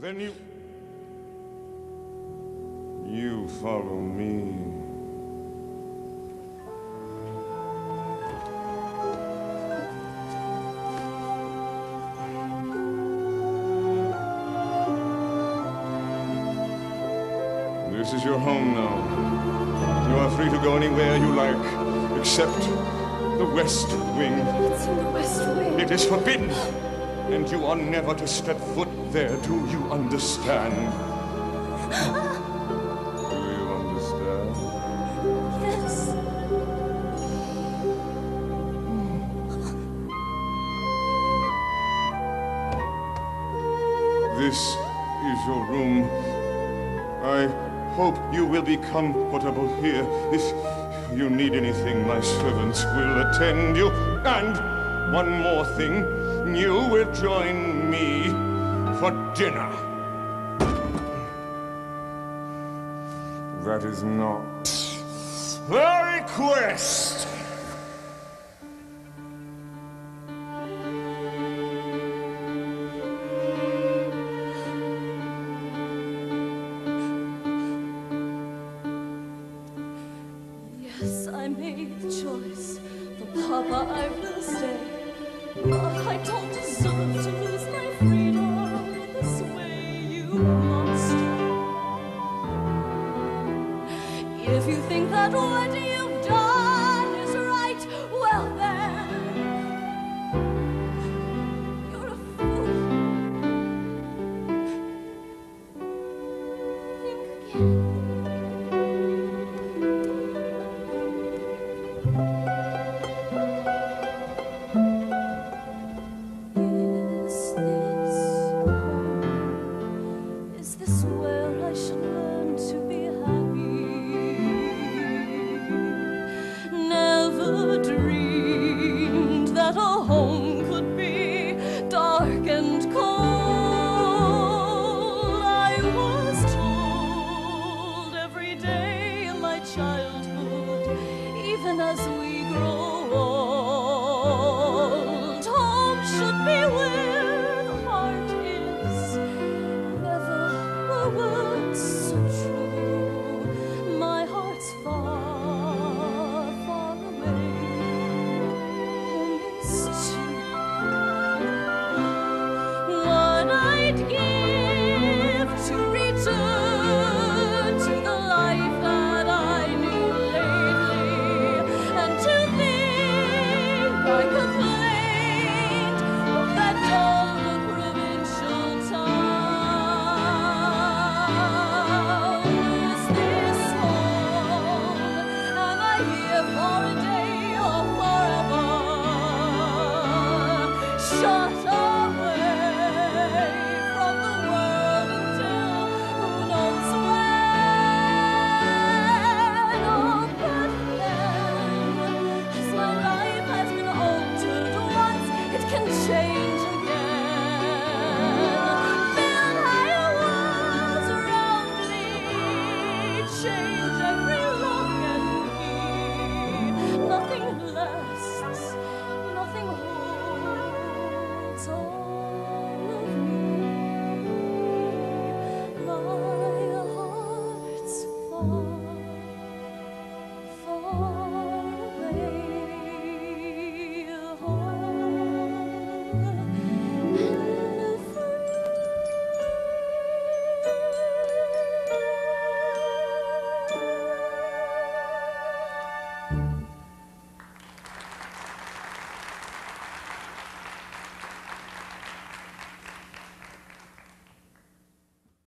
Then you follow me. This is your home now. You are free to go anywhere you like, except the West Wing. It's in the West Wing. It is forbidden, and you are never to step foot there. Do you understand? Do you understand? Yes. This is your room. I hope you will be comfortable here. If you need anything, my servants will attend you. And one more thing, you will join me for dinner. That is not the request.